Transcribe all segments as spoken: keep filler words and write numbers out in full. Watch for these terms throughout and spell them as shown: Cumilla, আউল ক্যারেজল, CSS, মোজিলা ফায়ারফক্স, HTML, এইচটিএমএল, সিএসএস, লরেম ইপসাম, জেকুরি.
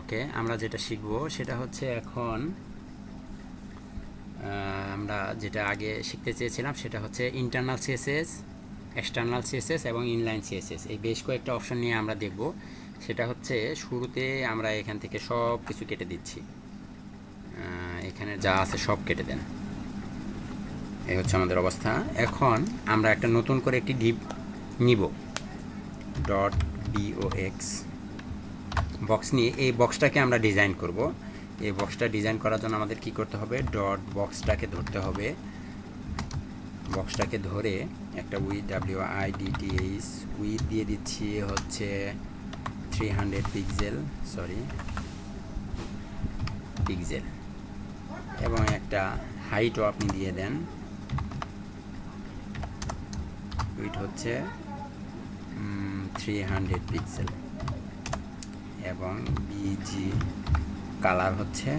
Okay आम्रा जेटा शिखबो सेटा होच्छे एखन आम्रा जेटा आगे शिखते चेयेछिलाम सेटा होच्छे इंटरनल सीएसएस एक्सटर्नल सीएसएस एबं इनलाइन सीएसएस एई बेश कयेकटा अपशन निये आम्रा देखबो सेटा होच्छे शुरूते आम्रा एखान थेके सब किछु केटे दिচ্ছি एखाने जा आछे सब केटे देन एई होच्छे आमादेर अवस्था एखन आम्रा एकटा नतुन करे एकटी डिप निब डट বক্স बॉक्स नहीं ये बॉक्स टाके आम्रा डिजाइन करबो ये बॉक्स टा डिजाइन करा जोन आमादेर की करते होबे डॉट बॉक्स टाके धरते होबे बॉक्स टाके धरे एक टा width W I D T H width दिए दिच्छी होच्छे तीन शो पिक्सेल सॉरी पिक्सेल एवं एक टा हाइट आपनी दिए देन उइथ होच्छे तीन शो पिक्सेल एवं बीजी कलर होच्छे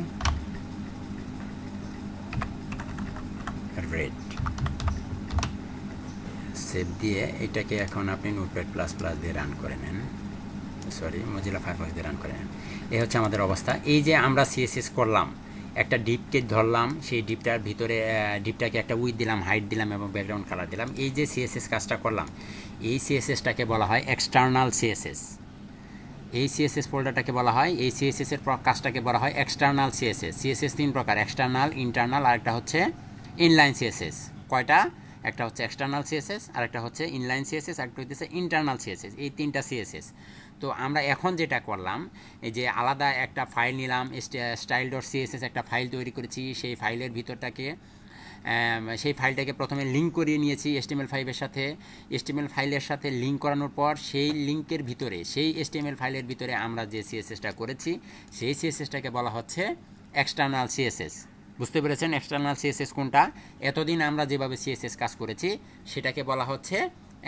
रेड सेव दिए এটাকে এখন আপনি নোটপ্যাড প্লাস প্লাস দিয়ে রান করে নেন সরি মোজিলা ফায়ারফক্স দিয়ে রান করে নেন এই হচ্ছে আমাদের অবস্থা এই যে আমরা সিএসএস করলাম একটা ডিপকে ধরলাম সেই ডিপটার ভিতরে ডিপটাকে একটা উইথ দিলাম হাইট দিলাম এবং ব্যাকগ্রাউন্ড কালার দিলাম এই যে সিএসএস কাজটা করলাম এই সিএসএসটাকে বলা হয় এক্সটারনাল সিএসএস এই সিএসএস ফোল্ডারটাকে বলা হয় এই সিএসএস এর কাজটাকে বলা হয় এক্সটারনাল সিএসএস সিএসএস তিন প্রকার এক্সটারনাল ইন্টারনাল আর একটা হচ্ছে ইনলাইন সিএসএস কয়টা একটা হচ্ছে এক্সটারনাল সিএসএস আর একটা হচ্ছে ইনলাইন সিএসএস আর একটা হচ্ছে ইন্টারনাল সিএসএস এই তিনটা সিএসএস তো আমরা এখন যেটা করলাম এই যে আলাদা একটা ফাইল নিলাম স্টাইল.css একটা ফাইল তৈরি করেছি সেই ফাইলের ভিতরটাকে সেই ফাইলটাকে প্রথমে লিংক করিয়ে নিয়েছি এইচটিএমএল ফাইভ এর সাথে এইচটিএমএল ফাইলের সাথে লিংক করানোর পর সেই লিংকের ভিতরে সেই এইচটিএমএল ফাইলের ভিতরে আমরা যে সিএসএস টা করেছি সেই সিএসএস টাকে বলা হচ্ছে এক্সটারনাল সিএসএস বুঝতে পেরেছেন এক্সটারনাল সিএসএস কোনটা এতদিন আমরা যেভাবে সিএসএস কাজ করেছি সেটাকে বলা হচ্ছে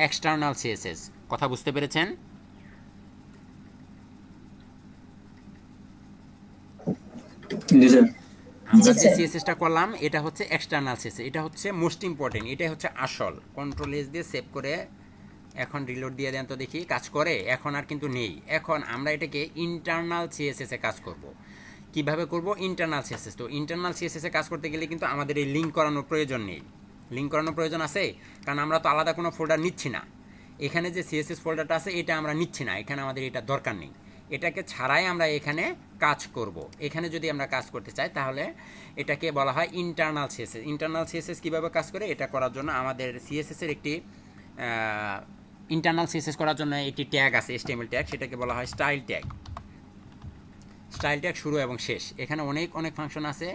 এক্সটারনাল সিএসএস কথা বুঝতে পেরেছেন জি স্যার আমরা যে সিএসএসটা করলাম এটা হচ্ছে এক্সটারনাল সিএসএস এটা হচ্ছে মোস্ট ইম্পর্টেন্ট এটা হচ্ছে আসল কন্ট্রোল এস দিয়ে সেভ করে এখন রিলোড দিয়ে দেন তো দেখি কাজ করে এখন আর কিন্তু নেই এখন আমরা এটাকে ইন্টারনাল সিএসএস এ কাজ করব কিভাবে করব ইন্টারনাল সিএসএস তো ইন্টারনাল সিএসএস এ কাজ করতে গেলে কিন্তু আমাদের এই লিংক করানোর প্রয়োজন নেই লিংক করানোর প্রয়োজন আছে কারণ আমরা তো আলাদা কোনো ফোল্ডার নিচ্ছি না এখানে যে সিএসএস ফোল্ডারটা আছে এটা আমরা নিচ্ছি না এখানে আমাদের এটা দরকার নেই এটাকে ছাড়াই আমরা এখানে কাজ করব এখানে যদি আমরা কাজ করতে চাই তাহলে এটাকে বলা হয় ইন্টারনাল সিএসএস ইন্টারনাল সিএসএস কিভাবে কাজ করে এটা করার জন্য আমাদের সিএসএস এর একটি ইন্টারনাল সিএসএস করার জন্য একটি ট্যাগ আছে এইচটিএমএল ট্যাগ সেটাকে বলা হয় স্টাইল ট্যাগ স্টাইল ট্যাগ শুরু এবং শেষ এখানে অনেক অনেক ফাংশন আছে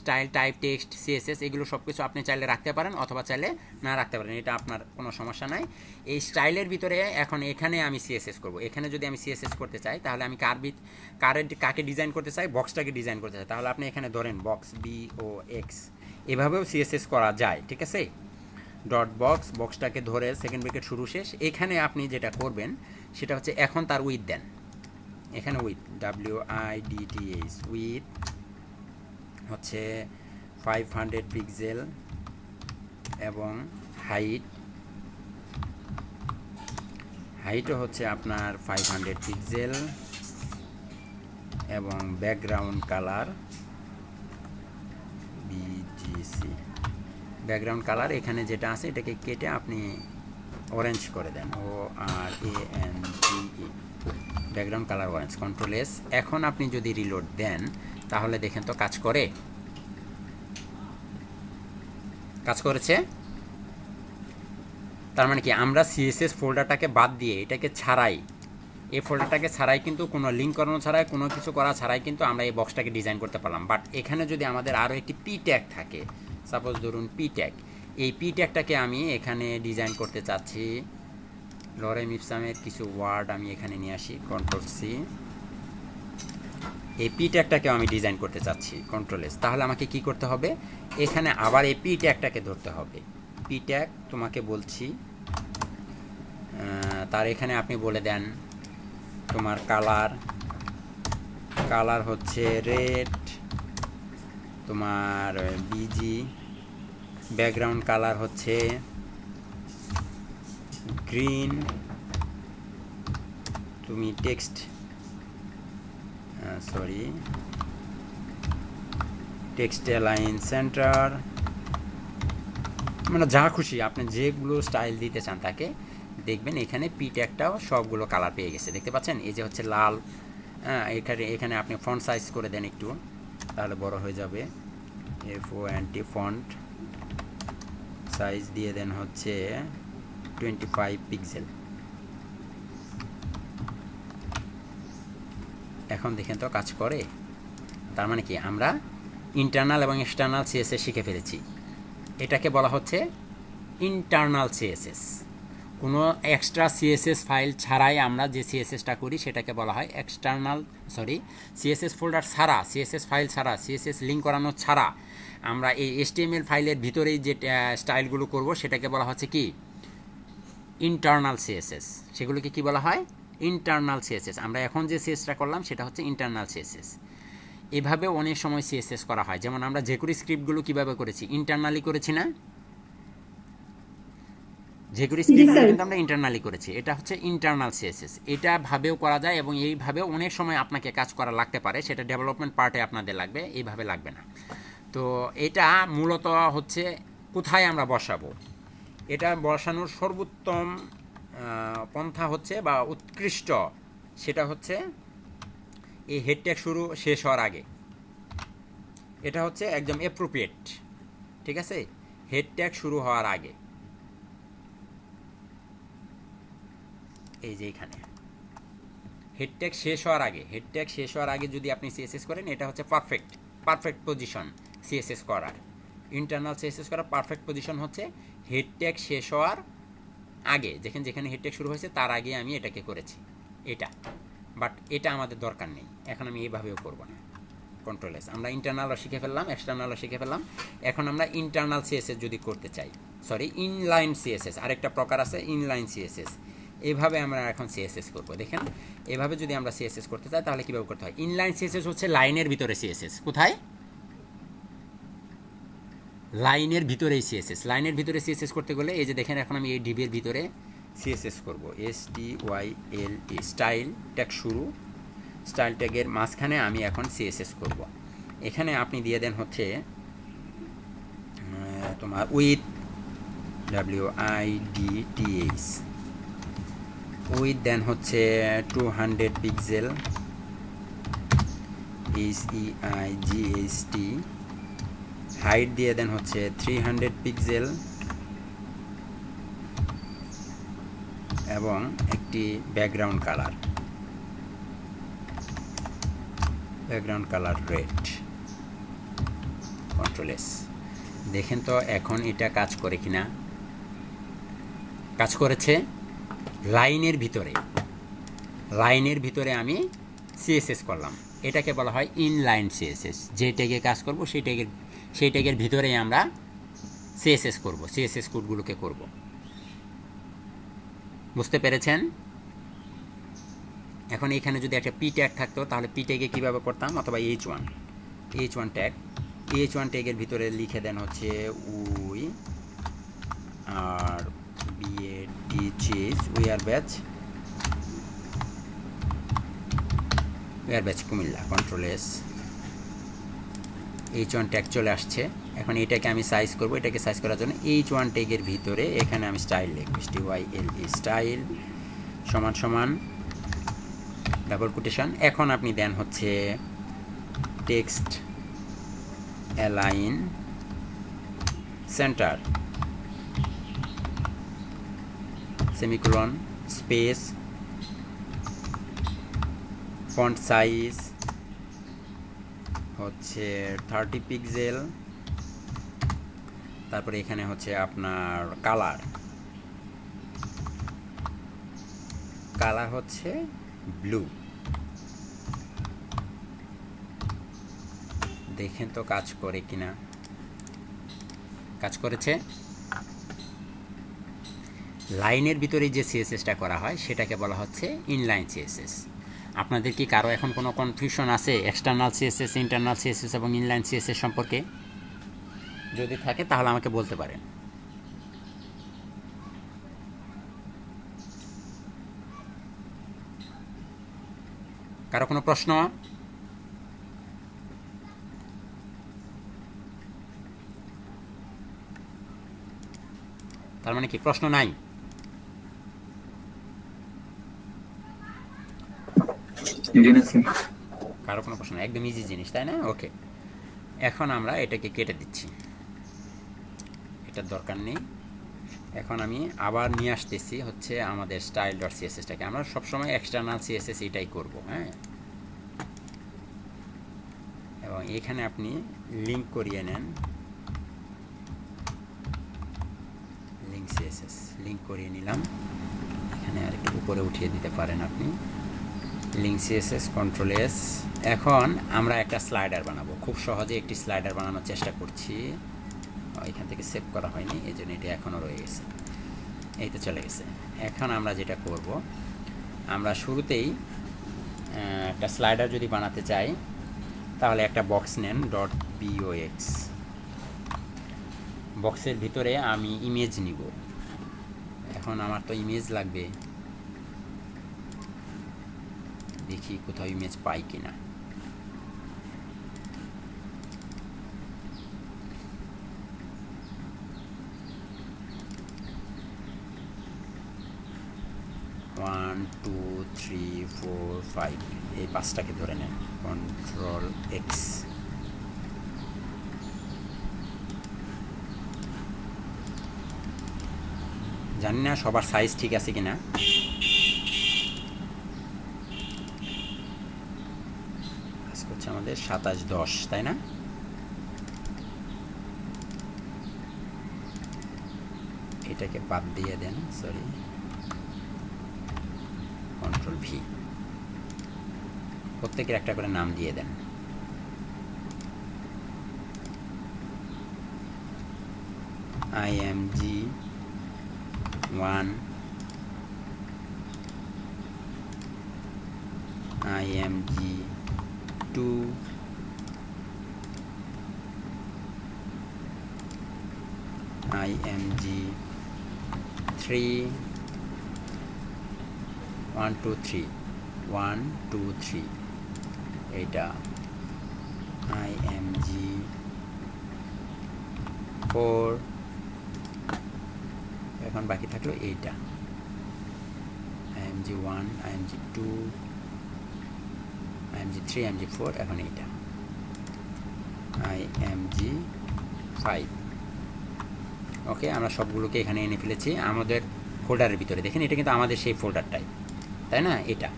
স্টাইল টাইপ টেক্সট সিএসএস এগুলো সবকিছু আপনি চাইলে রাখতে পারেন অথবা চাইলে না রাখতে পারেন এটা আপনার কোনো সমস্যা নাই এই স্টাইলের ভিতরে এখন এখানে আমি সিএসএস করব এখানে যদি আমি সিএসএস করতে চাই তাহলে আমি কার বিট কারেন্ট কাকে ডিজাইন করতে চাই বক্সটাকে ডিজাইন করতে চাই তাহলে আপনি এখানে ধরেন বক্স বি ও এক্স এভাবেও সিএসএস করা যায় ঠিক আছে ডট বক্স বক্সটাকে ধরে সেকেন্ড ব্র্যাকেট শুরু শেষ এখানে আপনি যেটা করবেন সেটা হচ্ছে এখন তার উইথ দেন এখানে width W I D T S width হচ্ছে পাঁচশো পিক্সেল এবং হাইট হাইটও হচ্ছে আপনার পাঁচশো পিক্সেল এবং background colour BGC background colour এখানে যেটা আছে এটাকে কেটে আপনি অরেঞ্জ করে দেন O R A N G E background colour orange control S এখন আপনি যদি রিলোড দেন তাহলে দেখেন তো কাজ করে কাজ করেছে তার মানে কি আমরা সিএসএস ফোল্ডারটাকে বাদ দিয়ে এটাকে ছাড়াই এই ফোল্ডারটাকে ছাড়াই কিন্তু কোনো লিংক করানো ছাড়াই কোনো কিছু করা ছাড়াই কিন্তু আমরা এই বক্সটাকে ডিজাইন করতে পারলাম বাট এখানে যদি আমাদের আরও একটি পি ট্যাগ থাকে সাপোজ ধরুন পি ট্যাগ এই পি ট্যাগটাকে আমি এখানে ডিজাইন করতে চাচ্ছি লরেম ইপসামের কিছু ওয়ার্ড আমি এখানে নিয়ে আসি কন্ট্রোল সি এই পি ট্যাগটাকে আমি ডিজাইন করতে চাচ্ছি কন্ট্রোল এস তাহলে আমাকে কি করতে হবে এখানে আবার এই পি ট্যাগটাকে ধরতে হবে পি ট্যাগ তোমাকে বলছি তার এখানে আপনি বলে দেন তোমার কালার কালার হচ্ছে রেড তোমার বিজি ব্যাকগ্রাউন্ড কালার হচ্ছে গ্রিন তুমি text uh, sorry text align centre मैं जा खुशी आपने जेगुलो स्टाइल दीते चान ताके देखबेन एखाने पी टैगटाओ सबगुलो कलर पेये गेछे देखते पाच्छेन एई जे होच्छे लाल एखाने एखाने आपनि फन्ट साइज करे देन एकटु ताहले बड़ो हये जाबे F O N T font size दिए देन होच्छे पच्चीस पिक्सेल एखन देखें तो काज करे तार माने कि आमरा इंटरनल एवं एक्सटर्नल सीएसएस शिखे फेलेछि एटाके बला होच्छे इंटरनल सीएसएस कोनो एक्सट्रा सीएसएस फाइल छाड़ाई आमरा जे सीएसएसटा करी सेटाके बला हय एक्सटर्नल सरि सीएसएस फोल्डार छाड़ा सीएसएस फाइल छाड़ा सीएसएस लिंक करानो छाड़ा आमरा ए एचटीएमएल फाइलेर भितरेई जे स्टाइलगुलो करब सेटाके बला होच्छे कि इंटरनल सीएसएस सेगुलोके कि बला हय इंटरनल सीएसएस आमरा एखन जे सीएसएसटा करलाम सेटा होच्छे इंटरनल सीएसएस एभावे अनेक समय सीएसएस करा हय जेमन आमरा जेकुरी स्क्रिप्टगुलो किभाबे करेछि इंटरनली करेछि ना जेकुरी स्क्रिप्टगुलो किन्तु आमरा इंटरनली करेछि एटा होच्छे इंटरनल सीएसएस एटा भाबेও करा যায় এবং এই ভাবে অনেক সময় আপনাকে কাজ করা লাগতে পারে সেটা ডেভেলপমেন্ট পার্টে আপনাদের লাগবে এইভাবে লাগবে না তো এটা মূলত হচ্ছে কোথায় আমরা বসাবো এটা বসানোর সর্বোত্তম পন্থা হচ্ছে বা উৎকৃষ্ট সেটা হচ্ছে ये हेड टैग शुरू शेष होर आगे एटा होच्छे एकदम एप्रोप्रिएट ठीक है हेड टैग शुरू होर आगे ये एखाने हेड टैग शेष होर आगे हेड टैग शेष होर आगे यदि आपनी सीएसएस करें एटा होच्छे परफेक्ट परफेक्ट पजिशन सीएसएस करार इंटरनल सीएसएस करार परफेक्ट पजिशन होच्छे हेड टैग शेष होर आगे जेखाने जेखाने हेड टैग शुरू होयेछे तार आगे आमी एटाके करेछि एटा बाट एटा आमादेर दरकार नहीं एखन आमी एइभाबेও करब ना कंट्रोल एस आमरा इंटरनल शिखे फेललाम एक्सटर्नल शिखे फेललाम एखन आमरा इंटरनल सीएसएस जदि करते चाइ सरि इनलाइन सीएसएस आरेकटा प्रकार आछे इनलाइन सीएसएस एइभाबे आमरा एखन सीएसएस करब देखेन एइभाबे जदि आमरा सीएसएस करते चाइ ताहले किभाबे करते हय इनलाइन सीएसएस होच्छे लाइनेर भितरे सीएसएस कोथाय लाइनेर भितरेई सीएसएस लाइनेर भितरे सीएसएस करते गेले एइ जे देखेन एखन आमी एइ डिबेर भितरे सीएसएस करब S T Y L E style tag शुरू स्टाइल टैगर माঝখানে আমি এখন सीएसएस করব এখানে আপনি দিয়ে দেন হচ্ছে তোমার width W I D T H width দেন হচ্ছে দুইশো pixel H E I G H T height দিয়ে দেন হচ্ছে তিনশো পিক্সেল एवं एक background colour background colour red control S देखें तो एखन एटा काज करे किना काज करेछे लाइनेर भितरे लाइनेर भितरे आमी सीएसएस करलाम एटाके बला हय इनलाइन सीएसएस जे टैगे काज करब सेई टैगेर सेई टैगेर भितरेई आमरा सीएसएस करब सीएसएस कोडगुलोके करब बुझते पेरेছেন এখন এখানে যদি একটা পি ট্যাগ থাকতো তাহলে পি ট্যাগে কিভাবে করতাম অথবা H one H one tag H one ট্যাগের ভিতরে লিখে দেন হচ্ছে we are B A T cheese we are batch we are batch Comilla control S H one tag চলে আসছে এখন এটাকে আমি সাইজ করব এটাকে সাইজ করার জন্য এইচ ওয়ান ট্যাগের ভিতরে এখানে আমি স্টাইল লিখব টি ওয়াই এল ই স্টাইল সমান সমান ডাবল কোটেশন এখন আপনি দেন হচ্ছে text align centre semicolon space font size হচ্ছে तीस পিক্সেল তারপরে এখানে হচ্ছে আপনার কালার কালার হচ্ছে ব্লু দেখেন তো কাজ করে কিনা কাজ করেছে লাইনের ভিতরে যে সিএসএসটা করা হয় সেটাকে বলা হচ্ছে ইনলাইন সিএসএস আপনাদের কি কারো এখন কোনো কনফিউশন আছে এক্সটারনাল সিএসএস ইন্টারনাল সিএসএস এবং ইনলাইন সিএসএস সম্পর্কে যদি থাকে তাহলে আমাকে বলতে পারেন কারো কোনো প্রশ্ন तार माने कि प्रश्न नाई कारो कोनो प्रश्न एकदम इजी जिनिस ताई ना ओके এখন আমরা এটাকে কেটে দিচ্ছি এটা দরকার নেই এখন আমি আবার নিয়ে আসতেছি হচ্ছে আমাদের style.css টাকে আমরা সব সময় এক্সটারনাল css এটাই করব হ্যাঁ এবং এখানে আপনি লিংক করিয়ে নেন লিংক css লিংক করিয়ে নিলাম এখানে আর একটু উপরে উঠিয়ে দিতে পারেন আপনি लिंक सीएसएस कंट्रोल एस এখন আমরা একটা স্লাইডার বানাবো খুব সহজে একটি স্লাইডার বানানোর চেষ্টা করছি এইখান থেকে সেভ করা হয়নি এইজন্য এটা এখনো রয়ে গেছে এই তো চলে গেছে এখন আমরা যেটা করব আমরা শুরুতেই একটা স্লাইডার যদি বানাতে চাই তাহলে একটা বক্স নেন .box বক্সের ভিতরে আমি ইমেজ নিব এখন আমার তো ইমেজ লাগবে देखिए कोথাও इमेज पाई कि ना one two three four five ये पाँचटा के धरे नेन कंट्रोल एक्स जानी ना सबार साइज ठीक आछे किना সাতাশ দশ তাই না এটাকে বাদ দিয়ে দেন সরি কন্ট্রোল ভি প্রত্যেকের একটা করে নাম দিয়ে দেন I M G one I M G two img three one two three one two three eta img four এখন বাকি থাকলো এইটা img one img two img three img four এখন এইটা img five ओके আমরা সবগুলোকে এখানে এনে ফেলেছি আমাদের ফোল্ডারের ভিতরে দেখেন এটা কিন্তু আমাদের সেই ফোল্ডারটাই তাই না এটা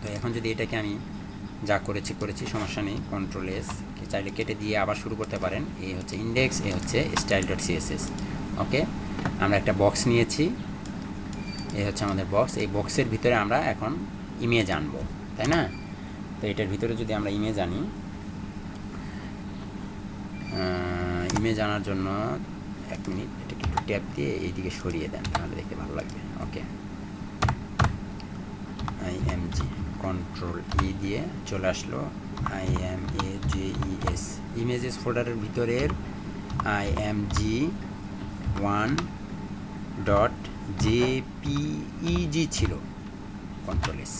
তো এখন যদি এটাকে আমি যা করেছি করেছি সমস্যা নেই কন্ট্রোল এস কে চাইলে কেটে দিয়ে আবার শুরু করতে পারেন এই হচ্ছে ইনডেক্স এই হচ্ছে স্টাইল.css ওকে আমরা একটা বক্স নিয়েছি এই হচ্ছে আমাদের বক্স এই বক্সের ভিতরে আমরা এখন ইমেজ আনবো তাই না তো এটার ভিতরে যদি আমরা ইমেজ আনি ইমেজ আনার জন্য एक मिनट एक टैप दिए एदिके सरिए दें ताहले देखते भालो लागबे okay I M G control E दिए चले आसलो I M A J E S images फोल्डारेर भितरेर I M G one dot JPEG छिलो कंट्रोल एस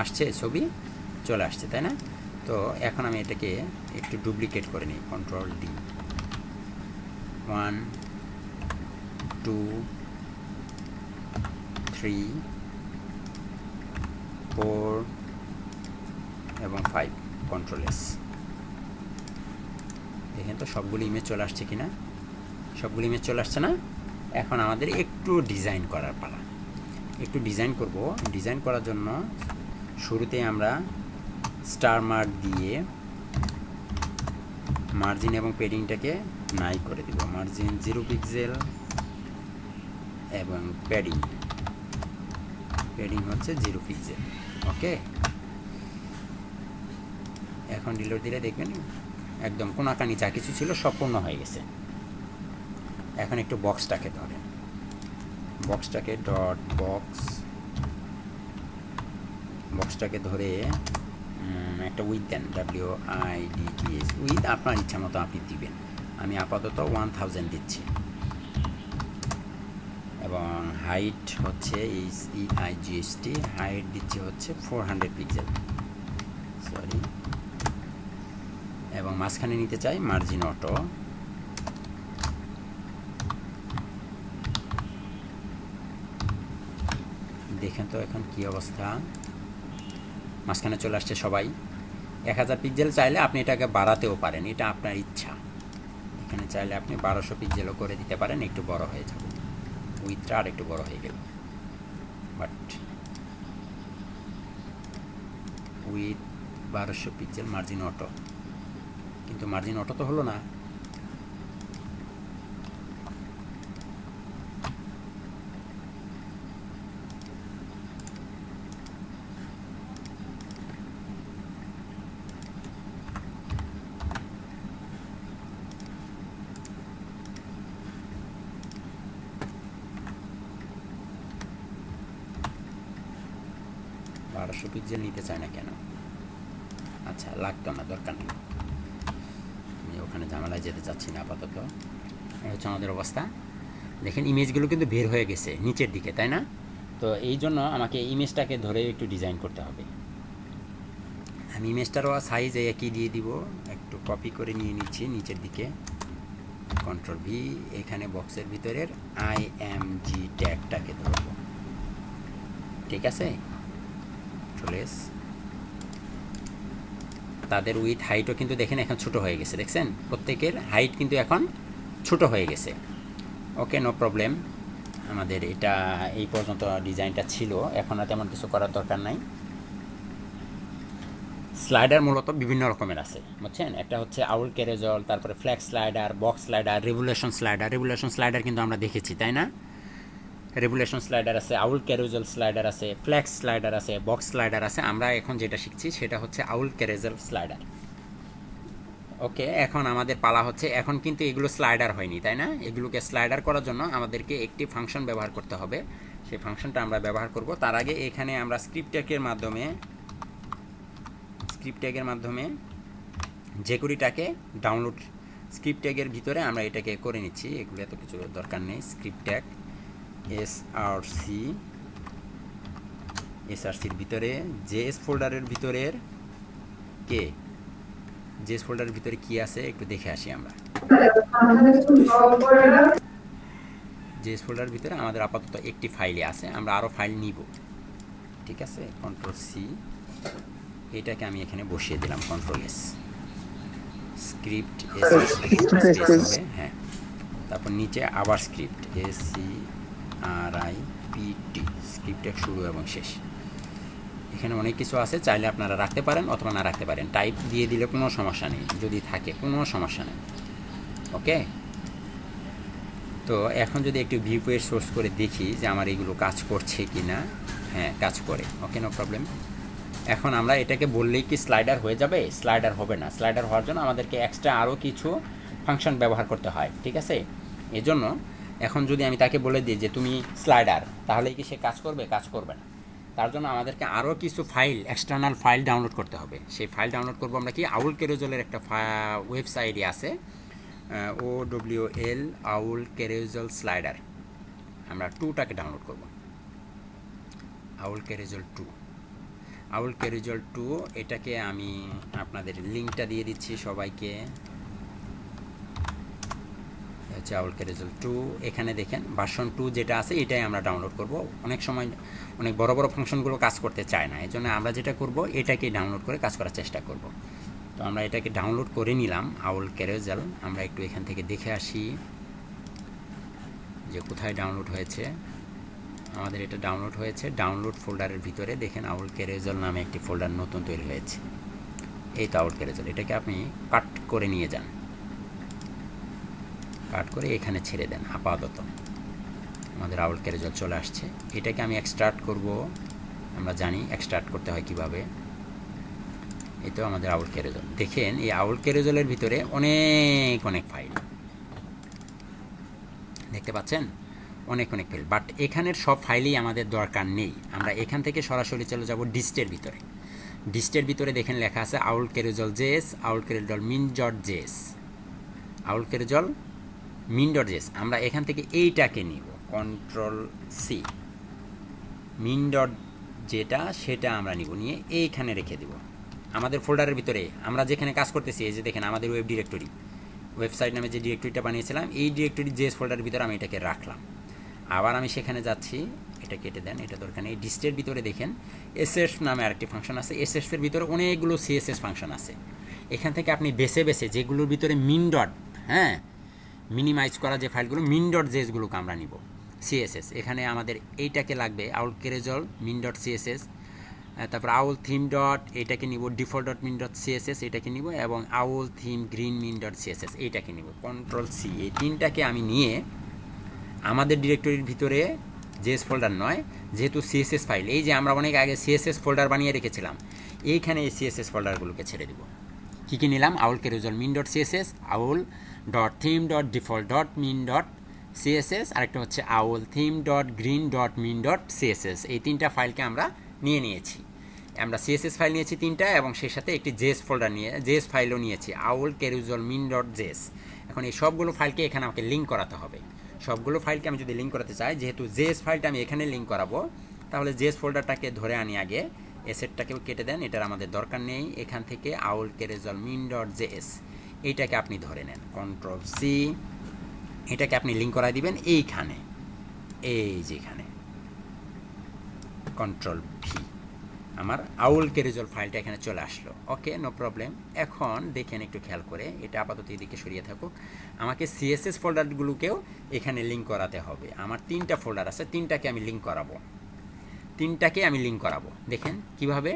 आसछे छवि चले आसछे ताई ना तो এখন আমি এটাকে একটু ডুপ্লিকেট করে নেই control D one two three four এবং फाइव কন্ট্রোল এস দেখেন তো সবগুলো ইমেজ চলে আসছে কিনা সবগুলো ইমেজ চলে আসছে না এখন আমাদের একটু ডিজাইন করার পালা একটু ডিজাইন করব ডিজাইন করার জন্য শুরুতেই আমরা स्टार मार्क दिए मार्जिन एवं पेडिंग टाके नाई करे दिब मार्जिन जीरो पिक्सेल एवं पेडिंग पेडिंग होच्छे जीरो पिक्सेल ओके एखन रिलोड दिले देखबेन एकदम कोनाकानी जा किछु छिलो सब पूर्ण हये गेछे एखन एकटु बक्सटाके धरेन बक्सटाके डट बक्स बक्सटाके धरे একটা উইথ দেন W I D T S width আপনার ইচ্ছা মতো আপনি দিবেন আমি আপাতত ওয়ান থাউজেন্ড দিচ্ছি এবং হাইট হচ্ছে H E I G S T height দিচ্ছি হচ্ছে ফোর হান্ড্রেড পিক্সেল সরি এবং মাঝখানে নিতে চাই মার্জিন অটো देखें तो एखन की अवस्था मासखाने चले आसछे सबाई। एक हज़ार पिक्सेल चाहले आपनी एटाके बाड़ातेओ पारेन, एटा आपनार इच्छा। एखाने चाहले आपनी बारोशो पिक्सेलओ करे दिते पारेन, एकटू बड़ो हये जाबे, उइथटा आरेकटू बड़ो हये गेल। बाट उइथ बारोशो पिक्सेल मार्जिन अटो, किन्तु मार्जिन अटो तो हलो ना। बारोशो पिक्सेल नीते चाय ना क्या? अच्छा लागतो ना, दरकार नहीं, ओखाने झामेलाय जेते जाच्छी ना। आपातत एई हच्छे आमादेर अवस्था। देखें इमेजगुलो किन्तु बेर हये गेछे नीचेर दिके, ताई ना? तो एई जोन्नो आमाके इमेजटाके धरे एकटु डिजाइन करते होबे। आमि इमेजटारও साइज एकই दिये দিব, एकटु कपि करे निये निच्छी नीचेर दिके, कंट्रोल भि। एखाने बक्सेर भितरेर आईएमजी टैगटाके धरबो, ठीक आछे? ट्रेस तादेर उइथ हाइटও किन्तु देखें एखन छोटो हये गेछे, देखछेन? प्रत्येकेर हाइट किन्तु एखन छोटो हये गेछे। Okay, no problem. आमादेर एटा एई पर्यन्त डिजाइनटा छिलो, एखन आर तेमन किछु करार दरकार नाई। स्लाइडार मूলত विभिन्न रकमेर आछे, बुझছেন? एकटा হচ্ছে आउल कैरेजल, তারপরে flag slider, box slider, revolution slider. Revolution slider কিন্তু আমরা দেখেছি, তাই না? রেভুলেশন স্লাইডার আছে, আউল ক্যারেজল স্লাইডার আছে, ফ্ল্যাক্স স্লাইডার আছে, বক্স স্লাইডার আছে। আমরা এখন যেটা শিখছি সেটা হচ্ছে আউল ক্যারেজল স্লাইডার। ওকে, এখন আমাদের পালা হচ্ছে, এখন কিন্তু এগুলো স্লাইডার হয়নি, তাই না? এগুলোকে স্লাইডার করার জন্য আমাদেরকে একটি ফাংশন ব্যবহার করতে হবে, সেই ফাংশনটা আমরা ব্যবহার করব। তার আগে এখানে আমরা স্ক্রিপ্ট ট্যাগের মাধ্যমে স্ক্রিপ্ট ট্যাগের মাধ্যমে জেকুরিটাকে ডাউনলোড স্ক্রিপ্ট ট্যাগের ভিতরে আমরা এটাকে করে নিচ্ছি। এগুলো এত কিছু দরকার নেই। স্ক্রিপ্ট ট্যাগ src src ভিতরে js ফোল্ডারের ভিতরের কে js ফোল্ডারের ভিতরে কি আছে একটু দেখে আসি আমরা। js ফোল্ডারের ভিতরে আমাদের আপাতত একটি ফাইলই আছে, আমরা আরো ফাইল নিব, ঠিক আছে? কন্ট্রোল সি, এটাকে আমি এখানে বসিয়ে দিলাম। কন্ট্রোল এস, স্ক্রিপ্ট এস, হ্যাঁ, তারপর নিচে আবার script S C R I P T, স্ক্রিপ্টে শুরু এবং শেষ। এখানে অনেক কিছু আছে, চাইলে আপনারা রাখতে পারেন অথবা না রাখতে পারেন। টাইপ দিয়ে দিলে কোনো সমস্যা নেই, যদি থাকে কোনো সমস্যা নেই। ওকে, তো এখন যদি একটু ভিউয়ের সোর্স করে দেখি যে আমার এইগুলো কাজ করছে কি না। হ্যাঁ, কাজ করে। Okay, no problem. এখন আমরা এটাকে বললেই কি স্লাইডার হয়ে যাবে? স্লাইডার হবে না। স্লাইডার হওয়ার জন্য আমাদেরকে এক্সট্রা আরও কিছু ফাংশন ব্যবহার করতে হয়, ঠিক আছে? এজন্য এখন যদি আমি তাকে বলে দিই যে তুমি স্লাইডার, তাহলে কি সে কাজ করবে? কাজ করবে না। তার জন্য আমাদেরকে আরও কিছু ফাইল, এক্সটার্নাল ফাইল ডাউনলোড করতে হবে। সেই ফাইল ডাউনলোড করবো আমরা কি আউল ক্যারেজলের একটা ওয়েবসাইটই আছে, ও W L আউল ক্যারেজল slider. আমরা টুটাকে ডাউনলোড করব, আউল ক্যারেজল টু। আউল ক্যারেজল টু এটাকে আমি আপনাদের লিঙ্কটা দিয়ে দিচ্ছি সবাইকে। আউল ক্যারেজল টু, এখানে দেখেন ভার্সন টু যেটা আছে এটাই আমরা ডাউনলোড করব। অনেক সময় অনেক বড় বড় ফাংশনগুলো কাজ করতে চায় না, এই জন্য আমরা যেটা করব এটাকে ডাউনলোড করে কাজ করার চেষ্টা করব। তো আমরা এটাকে ডাউনলোড করে নিলাম, আউল ক্যারেজল। আমরা একটু এখান থেকে দেখে আসি যে কোথায় ডাউনলোড হয়েছে। আমাদের এটা ডাউনলোড হয়েছে ডাউনলোড ফোল্ডারের ভিতরে। দেখেন আউল ক্যারেজল নামে একটি ফোল্ডার নতুন তৈরি হয়েছে। এই তো আউল ক্যারেজল। এটাকে আপনি কাট করে নিয়ে যান, কাট করে এখানে ছেড়ে দেন। আপাতত আমাদের আউল ক্যারেজল চলে আসছে। এটাকে আমি এক্সট্রাক্ট করব, আমরা জানি এক্সট্রাক্ট করতে হয় কিভাবে। এই তো আমাদের আউল ক্যারেজল। দেখেন এই আউল ক্যারেজলের ভিতরে অনেক অনেক ফাইল, দেখতে পাচ্ছেন? অনেক অনেক ফাইল। বাট এখানের সব ফাইলই আমাদের দরকার নেই। আমরা এখান থেকে সরাসরি চলে যাব ডিস্টের ভিতরে। ডিস্টের ভিতরে দেখেন লেখা আছে আউল ক্যারেজল JS, আউল ক্যারেজল min dot JS, আউল ক্যারেজল min dot JS. আমরা এখান থেকে এইটাকে নিব, কন্ট্রোল সি। মিন ডট যেটা সেটা আমরা নিব, নিয়ে এইখানে রেখে দেব আমাদের ফোল্ডারের ভিতরে। আমরা যেখানে কাজ করতেছি, এই যে দেখেন আমাদের ওয়েব ডিরেক্টরি, ওয়েবসাইট নামে যে ডিরেক্টরিটা বানিয়েছিলাম, এই ডিরেক্টরি জেস ফোল্ডারের ভিতরে আমি এটাকে রাখলাম। আবার আমি সেখানে যাচ্ছি, এটা কেটে দেন, এটা দরকার নেই। ডিস্টের ভিতরে দেখেন এসএস নামে আরেকটি ফাংশন আছে, এসএস এর ভিতরে অনেকগুলো সিএসএস ফাংশন আছে। এখান থেকে আপনি বেছে বেছে যেগুলোর ভিতরে মিন ডট, হ্যাঁ মিনিমাইজ করা যে ফাইলগুলো মিন ডট জেসগুলোকে আমরা নিব সিএসএস। এখানে আমাদের এইটাকে লাগবে আউল কেরেজল মিন ডট সিএসএস, তারপর আউল থিম ডট এটাকে নিব, default dot min dot সিএসএস এটাকে নিব, এবং owl theme green min dot সিএসএস এইটাকে নিব। কন্ট্রোল সি, এই তিনটাকে আমি নিয়ে আমাদের ডিরেক্টরির ভিতরে জেএস ফোল্ডার নয়, যেহেতু সিএসএস ফাইল, এই যে আমরা অনেক আগে সিএসএস ফোল্ডার বানিয়ে রেখেছিলাম, এইখানে এই সিএসএস ফোল্ডারগুলোকে ছেড়ে দিব। কী কী নিলাম? Owl carousel min dot সিএসএস, owl dot theme dot default dot min dot সিএসএস, আরেকটা হচ্ছে owl theme dot green dot min dot সিএসএস। এই তিনটা ফাইলকে আমরা নিয়ে নিয়েছি। আমরা সিএসএস ফাইল নিয়েছি তিনটা, এবং সেই সাথে একটি জেএস ফোল্ডার নিয়ে জেএস ফাইলও নিয়েছি, owl carousel min dot JS. এখন এই সবগুলো ফাইলকে এখানে আমাকে লিঙ্ক করাতে হবে। সবগুলো ফাইলকে আমি যদি লিঙ্ক করাতে চাই, যেহেতু জেএস ফাইলটা আমি এখানে লিঙ্ক করাবো, তাহলে জেএস ফোল্ডারটাকে ধরে আনি আগে, এসেটটাকেও কেটে দেন, এটার আমাদের দরকার নেই। এখান থেকে আউল কেরেজল মিন ডট জেএস এইটাকে আপনি ধরে নেন, কন্ট্রোল সি, এটাকে আপনি লিঙ্ক করাই দিবেন এইখানে, এই যেখানে, কন্ট্রোল ভি। আমার আউল কেরেজল ফাইলটা এখানে চলে আসলো, ওকে নো প্রবলেম। এখন দেখেন একটু খেয়াল করে, এটা আপাতত এদিকে সরিয়ে থাকুক, আমাকে সিএসএস ফোল্ডারগুলোকেও এখানে লিঙ্ক করাতে হবে। আমার তিনটা ফোল্ডার আছে, তিনটাকে আমি লিঙ্ক করাবো, তিনটাকে আমি লিঙ্ক করাবো। দেখেন কিভাবে,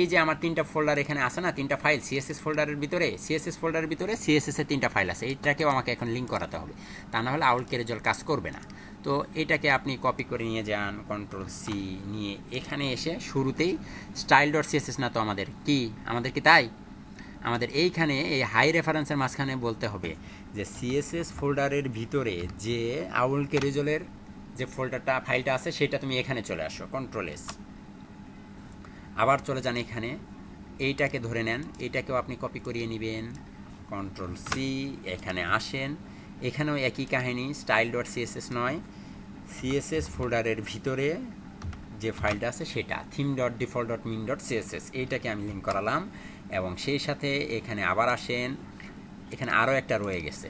এই যে আমার তিনটা ফোল্ডার এখানে আসে না, তিনটা ফাইল সিএসএস ফোল্ডারের ভিতরে, সিএসএস ফোল্ডারের ভিতরে সিএসএসের তিনটা ফাইল আছে, এইটাকেও আমাকে এখন লিঙ্ক করাতে হবে, তা না হলে আউল কেরেজল কাজ করবে না। তো এটাকে আপনি কপি করে নিয়ে যান, কন্ট্রোল সি, নিয়ে এখানে এসে শুরুতেই স্টাইল ডট সিএসএস, না তো আমাদের কি আমাদের কি তাই আমাদের এইখানে এই হাই রেফারেন্সের মাঝখানে বলতে হবে যে সিএসএস ফোল্ডারের ভিতরে যে আউল কেরেজলের যে ফোল্ডারটা ফাইলটা আছে সেটা তুমি এখানে চলে আসো, কন্ট্রোল এস, আবার চলে যান এখানে, এইটাকে ধরে নেন, এইটাকেও আপনি কপি করিয়ে নেবেন, কন্ট্রোল সি, এখানে আসেন, এখানেও একই কাহিনী, স্টাইল ডট সিএসএস নয়, সিএসএস ফোল্ডারের ভিতরে যে ফাইলটা আছে সেটা theme dot default dot min dot সিএসএস এইটাকে আমি লিঙ্ক করালাম। এবং সেই সাথে এখানে আবার আসেন, এখানে আরও একটা রয়ে গেছে,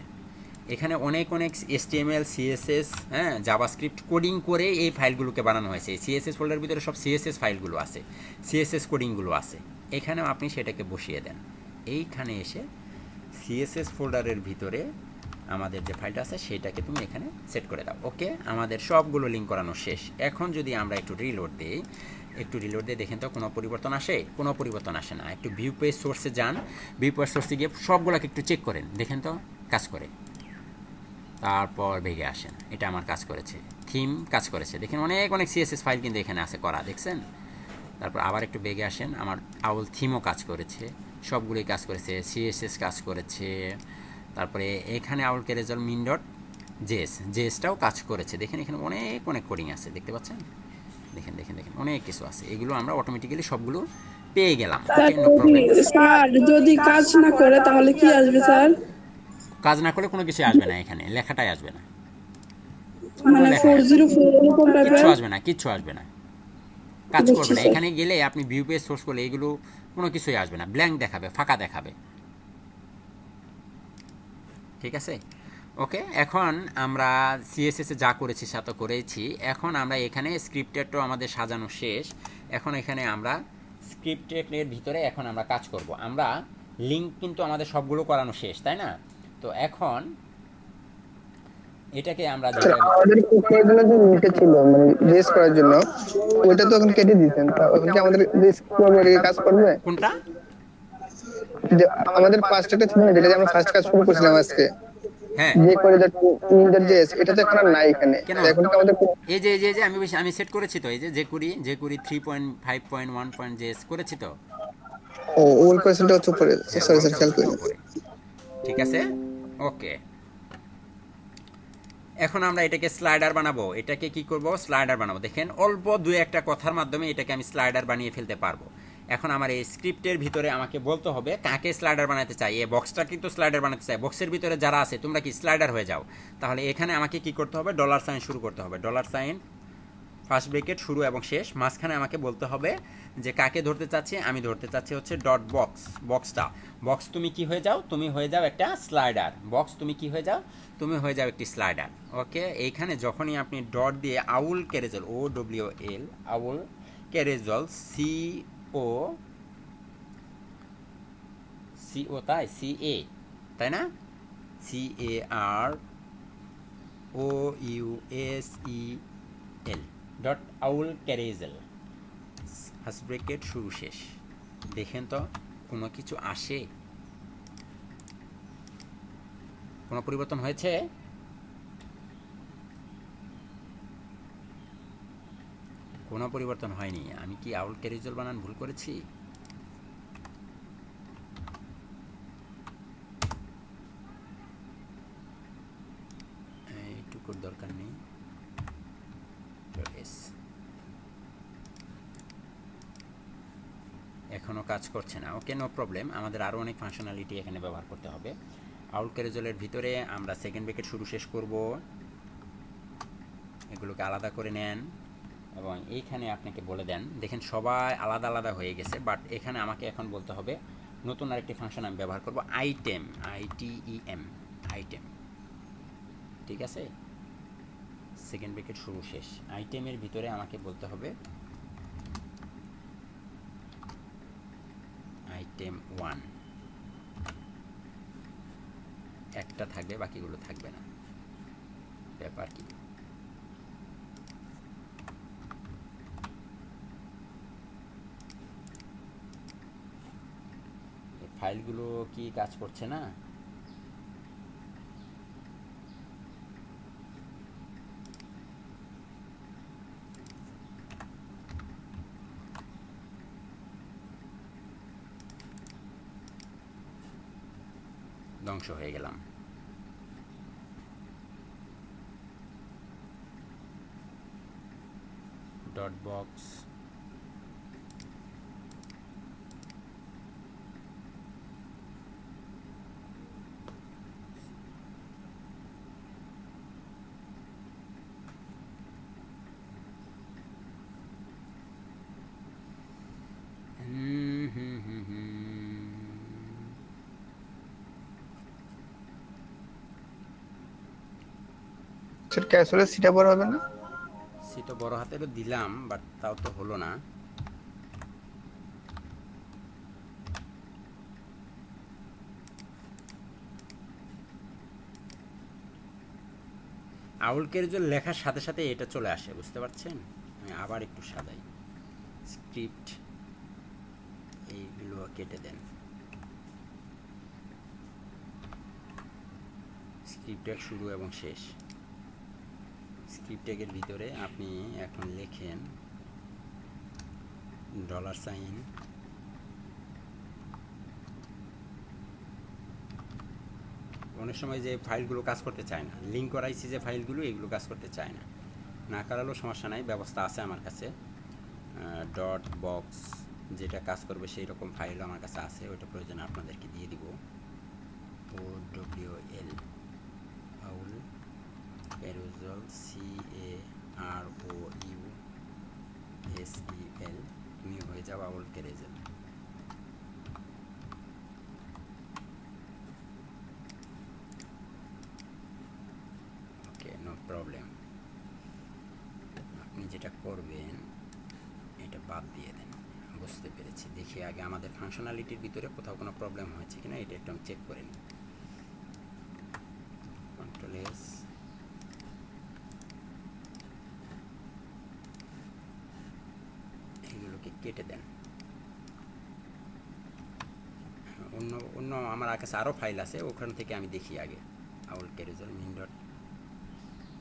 এখানে অনেক অনেক এইচটিএমএল সিএসএস, হ্যাঁ জাভাস্ক্রিপ্ট কোডিং করে এই ফাইলগুলোকে বানানো হয়েছে। সিএসএস ফোল্ডারের ভিতরে সব সিএসএস ফাইলগুলো আছে, সিএসএস কোডিংগুলো আছে, এখানেও আপনি সেটাকে বসিয়ে দেন। এইখানে এসে সিএসএস ফোল্ডারের ভিতরে আমাদের যে ফাইলটা আছে সেটাকে তুমি এখানে সেট করে দাও, ওকে। আমাদের সবগুলো লিঙ্ক করানো শেষ। এখন যদি আমরা একটু রিলোড দিই, একটু রিলোড দিয়ে দেখেন তো কোনো পরিবর্তন আসে? কোনো পরিবর্তন আসে না। একটু ভিউ পেজ সোর্সে যান, ভিউ পেজ সোর্সে গিয়ে সবগুলোকে একটু চেক করেন, দেখেন তো কাজ করে, তারপর ভেগে আসেন। এটা আমার কাজ করেছে, থিম কাজ করেছে, দেখেন অনেক অনেক সিএসএস ফাইল কিন্তু এখানে আছে করা, দেখছেন। তারপর আবার একটু বেগে আসেন, আমার আউল থিমও কাজ করেছে, সবগুলোই কাজ করেছে, সিএসএস কাজ করেছে, তারপরে এখানে আউল কেরেজল মিন ডট জেএস জেএসটাও কাজ করেছে। দেখেন এখানে অনেক অনেক কোডিং আছে, দেখতে পাচ্ছেন, দেখেন দেখেন দেখেন অনেক কিছু আছে, এগুলো আমরা অটোমেটিক্যালি সবগুলো পেয়ে গেলাম। যদি কাজ না করে তাহলে কি আসবে স্যার? কাজ না করলে কোনো কিছু আসবে না, এখানে লেখাটাই আসবে না, কিচ্ছু আসবে না, কিচ্ছু আসবে না, কাজ করবে না। এখানে গেলে আপনি ভিউ পেজ সোর্স করলে এগুলো কোনো কিছুই আসবে না, ব্ল্যাঙ্ক দেখাবে, ফাঁকা দেখাবে, ঠিক আছে, ওকে। এখন আমরা সিএসএসে যা করেছি সে তো করেছি, এখন আমরা এখানে স্ক্রিপ্টেডটাও আমাদের সাজানো শেষ। এখন এখানে আমরা স্ক্রিপ্টেডের ভিতরে এখন আমরা কাজ করব। আমরা লিঙ্ক কিন্তু আমাদের সবগুলো করানো শেষ, তাই না? তো এখন এটাকে আমরা আমাদের কোডগুলো যে নিচে ছিল মানে রেস করার জন্য ওটা তো এখন কেটে দিতেন, তাহলে আমাদের রেস কোডে কাজ করবে কোনটা? আমাদের পাঁচটাতে ছিল যেটা আমরা ফার্স্ট কাজ শুরু করেছিলাম আজকে, হ্যাঁ, যে করে যে ইনডার জেএস এটা তো এখন নাই এখানে। এখন তো আমাদের এই যে এই যে আমি আমি সেট করেছি তো, এই যে যে করি যে করি three point five point one JS করেছি তো, ও ওল পার্সেন্ট হচ্ছে উপরে, সরি স্যার খেয়াল করি, ঠিক আছে, ওকে। এখন আমরা এটাকে স্লাইডার বানাবো, এটাকে কি করব? স্লাইডার বানাবো। দেখেন অল্প দুই একটা কথার মাধ্যমে এটাকে আমি স্লাইডার বানিয়ে ফেলতে পারবো। এখন আমার এই স্ক্রিপ্টের ভিতরে আমাকে বলতে হবে কাকে স্লাইডার বানাতে চাই। এই বক্সটা কিন্তু স্লাইডার বানাতে চাই, বক্সের ভিতরে যারা আছে তোমরা কি স্লাইডার হয়ে যাও। তাহলে এখানে আমাকে কি করতে হবে? ডলার সাইন শুরু করতে হবে, ডলার সাইন ফার্স্ট ব্রেকেট শুরু এবং শেষ, মাঝখানে আমাকে বলতে হবে যে কাকে ধরতে চাচ্ছি। আমি ধরতে চাচ্ছি হচ্ছে ডট বক্স, বক্সটা। বক্স তুমি কি হয়ে যাও, তুমি হয়ে যাও একটা স্লাইডার। বক্স তুমি কি হয়ে যাও, তুমি হয়ে যাও একটি স্লাইডার। ওকে, এইখানে যখনই আপনি ডট দিয়ে আউল ক্যারেজল, O W L আউল ক্যারেজল C O C O তাই সি এ তাই না, C A R O U S E L dot আউল ক্যারেজল first bracket শুরু শেষ। দেখেন তো কোনো কিছু আসে, কোনো পরিবর্তন হয়েছে? কোনো পরিবর্তন হয়নি। আমি কি আউল ক্যারেজল বানান ভুল করেছি? এইটুকুর দরকার নেই। এখনও কাজ করছে না, ওকে নো প্রবলেম। আমাদের আরও অনেক ফাংশনালিটি এখানে ব্যবহার করতে হবে। আউল ক্যারেজলের ভিতরে আমরা সেকেন্ড ব্রেকেট শুরু শেষ করব, এগুলোকে আলাদা করে নেন এবং এইখানে আপনাকে বলে দেন। দেখেন সবাই আলাদা আলাদা হয়ে গেছে, বাট এখানে আমাকে এখন বলতে হবে নতুন আরেকটি ফাংশন আমি ব্যবহার করব, আইটেম, আইটিইএম, আইটেম। ঠিক আছে, সেকেন্ড ব্রেকেট শুরু শেষ। আইটেমের ভিতরে আমাকে বলতে হবে আইটেম ওয়ান, একটা থাকবে বাকিগুলো থাকবে না, ব্যাপার কি? ফাইলগুলো কি কাজ করছে না? ধ্বংস হয়ে গেলাম। ডট বক্স ক্যাসলে সিটা বড় হবে না, সিটা বড় হাতে তো দিলাম বাট তাও তো হলো না। আউল ক্যারেজল লেখার সাথে সাথে এটা চলে আসে, বুঝতে পারছেন? আমি আবার একটু সাজাই, স্ক্রিপ্ট এইগুলো কেটে দেন, স্ক্রিপ্টের শুরু এবং শেষ। স্ক্রিপ্ট ট্যাগের ভিতরে আপনি এখন লেখেন ডলার সাইন অনেক সময় যে ফাইলগুলো কাজ করতে চায় না, লিঙ্ক করাইছি যে ফাইলগুলো এগুলো কাজ করতে চায় না, না করালেও সমস্যা নাই, ব্যবস্থা আছে আমার কাছে। ডট বক্স যেটা কাজ করবে সেই রকম ফাইল আমার কাছে আছে, ওইটা প্রয়োজনে আপনাদেরকে দিয়ে দিব। O W L আউল ক্যারেজল C A R O U S E L, তুমি হয়ে যাও আউল ক্যারেজল। ওকে নো প্রবলেম। আপনি যেটা করবেন এটা বাদ দিয়ে দেন, বুঝতে পেরেছি। দেখি আগে আমাদের ফাংশনালিটির ভিতরে কোথাও কোনো প্রবলেম হয়েছে কিনা, এটা একটু আমি চেক করে নিই। কন্ট্রোল এস, এগুলোকে কেটে দেন। অন্য অন্য আমার কাছে আরও ফাইল আছে, ওখান থেকে আমি দেখি আগে। আউল ক্যারেজল মিন ডট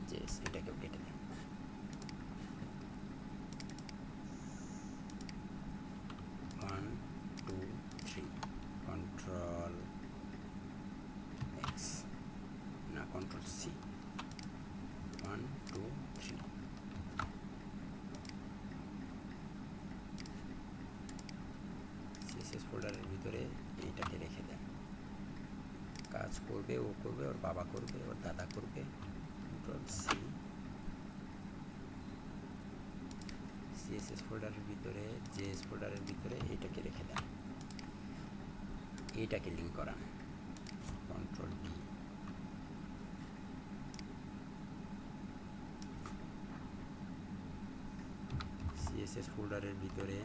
জেএস, এটাকেও কেটে দেন। ফোল্ডারের ভিতরে এইটাকে রেখে দেন, কাজ করবে, ও করবে, ওর বাবা করবে, ওর দাদা করবে। কন্ট্রোল সি সিএসএস ফোল্ডারের ভিতরে জেএস ফোল্ডারের ভিতরে এটাকে রেখে দাও, এটাকে লিংক করা, কন্ট্রোল ডি। সিএসএস ফোল্ডারের ভিতরে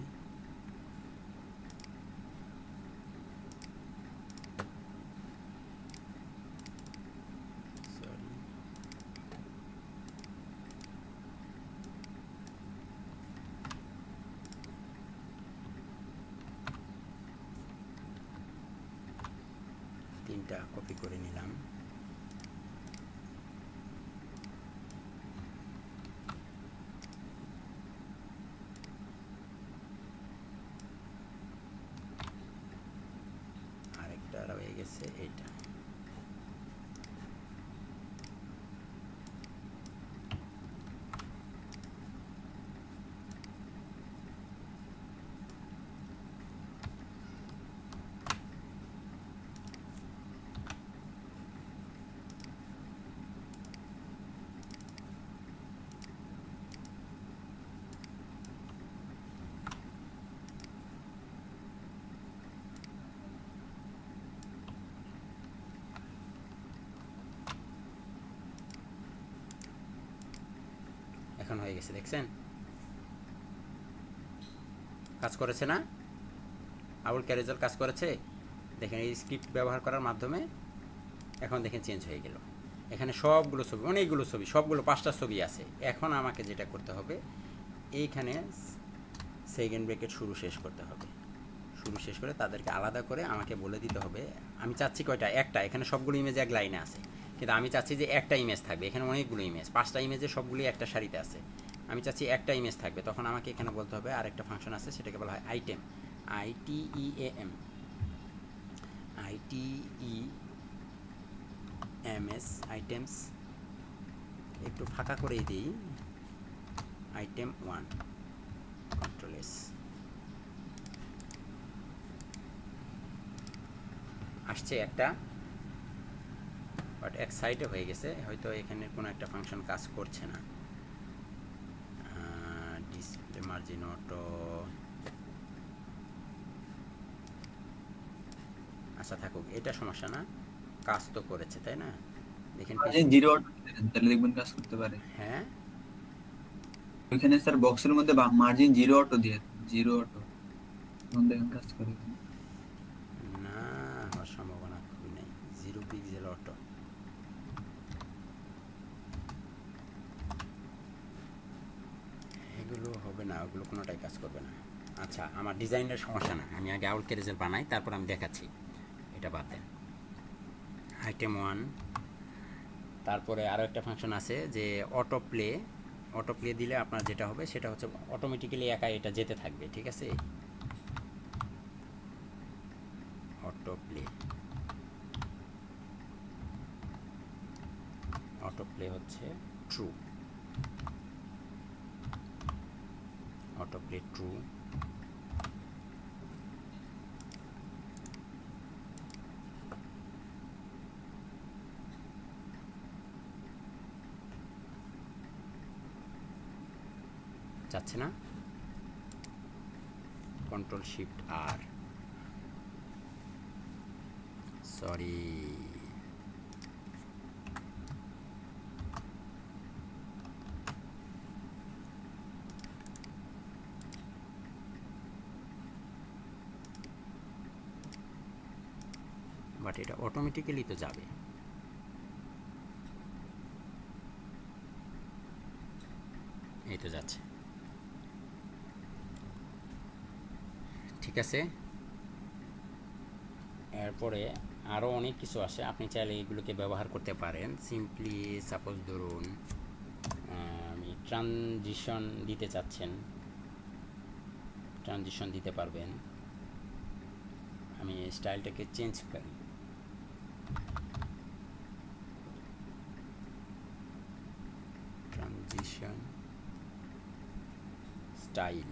তিনটা কপি করে নিলাম, আরেকটা রয়ে গেছে এইটা। এখন হয়ে গেছে, দেখছেন কাজ করেছে না, আউল ক্যারেজাল কাজ করেছে। দেখেন এই স্ক্রিপ্ট ব্যবহার করার মাধ্যমে এখন দেখেন চেঞ্জ হয়ে গেল। এখানে সবগুলো ছবি, অনেকগুলো ছবি, সবগুলো পাঁচটা ছবি আছে। এখন আমাকে যেটা করতে হবে, এইখানে সেকেন্ড ব্রেকেট শুরু শেষ করতে হবে, শুরু শেষ করে তাদেরকে আলাদা করে আমাকে বলে দিতে হবে আমি চাচ্ছি কয়টা, একটা। এখানে সবগুলো ইমেজ এক লাইনে আছে, কিন্তু আমি চাচ্ছি যে একটা ইমেজ থাকবে। এখানে অনেকগুলো ইমেজ, পাঁচটা ইমেজে সবগুলি একটা সারিতে আছে, আমি চাচ্ছি একটা ইমেজ থাকবে। তখন আমাকে এখানে বলতে হবে আর একটা ফাংশন আছে, সেটাকে বলা হয় আইটেম, আইটিইএম, আইটিইএমএস, আইটেমস। একটু ফাঁকা করে দিই, আইটেম ওয়ান, কন্ট্রোল এস। আসছে একটা, বাট এক সাইডে হয়ে গেছে, হয়তো এখানে কোনো একটা ফাংশন কাজ করছে না। ডিসপ্লে মার্জিন অটো, আচ্ছা থাকুক, এটা সমস্যা না, কাজ তো করেছে তাই না। দেখেন জিরো তাহলে দেখবেন কাজ করতে পারে। হ্যাঁ ওইখানে স্যার বক্সের মধ্যে মার্জিন জিরো অটো দিয়ে, জিরো অটো দেখবেন কাজ করে না, হওয়ার সম্ভাবনা খুবই নেই। জিরো পিক্সেল অটো, এগুলো হবে না, ওগুলো কোনোটাই কাজ করবে না। আচ্ছা আমার ডিজাইনের সমস্যা না, আমি আগে আউল ক্যারেজাল বানাই, তারপর আমি দেখাচ্ছি, এটা বাদ দেন। আইটেম ওয়ান, তারপরে আরও একটা ফাংশন আছে যে অটো প্লে, অটো প্লে দিলে আপনার যেটা হবে সেটা হচ্ছে অটোমেটিক্যালি একা এটা যেতে থাকবে, ঠিক আছে। অটো প্লে, অটো প্লে হচ্ছে ট্রু, auto play true, যাচ্ছে না, control shift r, sorry but এটা অটোমেটিক্যালি তো যাবে। এই তো যাচ্ছে, ঠিক আছে। এরপরে আরও অনেক কিছু আসে, আপনি চাইলে এইগুলোকে ব্যবহার করতে পারেন। সিম্পলি সাপোজ ধরুন আপনি ট্রানজিশন দিতে চাচ্ছেন, ট্রানজিশন দিতে পারবেন। আমি স্টাইলটাকে চেঞ্জ করি, ট্রানজিশন স্টাইল,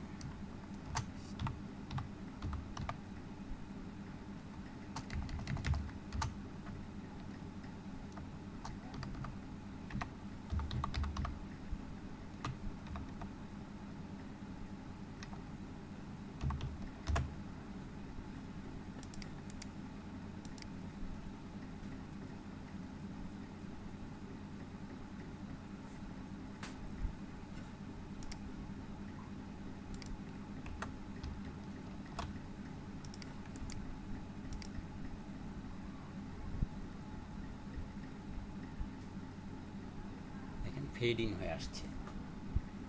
ফেডিং হয়ে আসছে।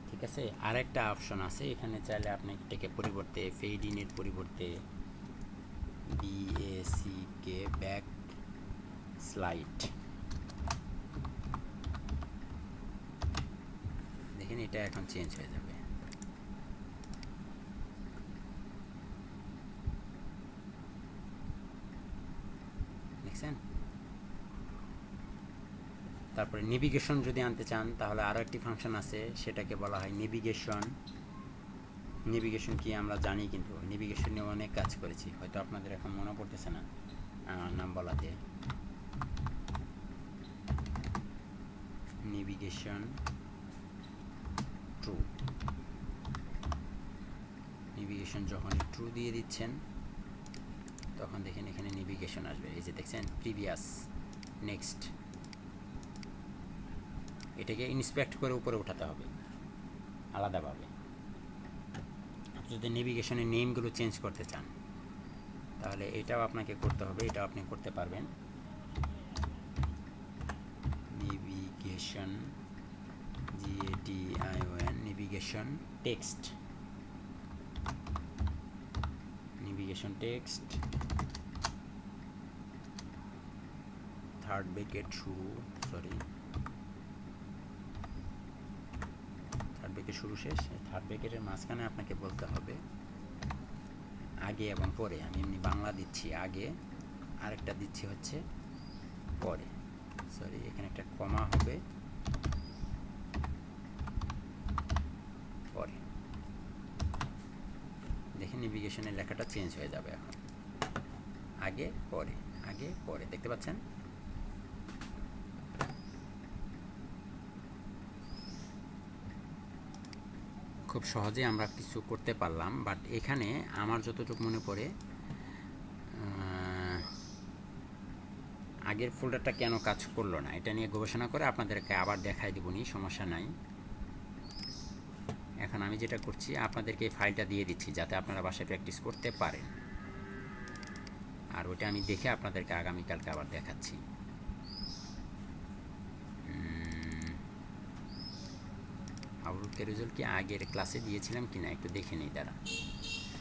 ঠিক আছে, আরেকটা অপশন আছে এখানে, চাইলে আপনি এটাকে পরিবর্তে ফেডিং এর পরিবর্তে বিএসিকে ব্যাক স্লাইড, দেখেন এটা এখন চেঞ্জ হয়ে যাবে। তারপরে নেভিগেশন যদি আনতে চান তাহলে আরও একটি ফাংশন আছে, সেটাকে বলা হয় নেভিগেশন। নেভিগেশন কি আমরা জানি, কিন্তু নেভিগেশন নিয়ে অনেক কাজ করেছি, হয়তো আপনাদের এখন মনে পড়তেছে না নাম বলাতে। নেভিগেশন ট্রু, নেভিগেশন যখন ট্রু দিয়ে দিচ্ছেন তখন দেখেন এখানে নেভিগেশন আসবে। এই যে দেখছেন প্রিভিয়াস, নেক্সট, এটাকে ইন্সপেক্ট করে উপরে উঠাতে হবে আলাদাভাবে। আপনি যদি নেভিগেশনের নেমগুলো চেঞ্জ করতে চান তাহলে এটাও আপনাকে করতে হবে, এটাও আপনি করতে পারবেন। Navigation G A T I O N, navigation text, navigation text, third bracket শুরু, সরি শুরু শেষ, থার্ড ব্র্যাকেটের মাঝখানে আপনাকে বলতে হবে আগে এবং পরে। আমি এমনি বাংলা দিচ্ছি আগে, আরেকটা দিচ্ছি হচ্ছে পরে, সরি এখানে একটা কমা হবে পরে। দেখে নেভিগেশনের লেখাটা চেঞ্জ হয়ে যাবে এখন, আগে পরে, আগে পরে, দেখতে পাচ্ছেন। খুব সহজে আমরা কিছু করতে পারলাম, বাট এখানে আমার যতটুকু মনে পড়ে আগের ফোল্ডারটা কেন কাজ করলো না এটা নিয়ে গবেষণা করে আপনাদেরকে আবার দেখাই দেব, নি সমস্যা নাই। এখন আমি যেটা করছি আপনাদেরকে এই ফাইলটা দিয়ে দিচ্ছি যাতে আপনারা বাসায় প্র্যাকটিস করতে পারেন, আর ওটা আমি দেখে আপনাদেরকে আগামীকালকে আবার দেখাচ্ছি। আউটলুকের রেজাল্ট কি আগের ক্লাসে দিয়েছিলাম কিনা একটু দেখে নিই, দাঁড়া।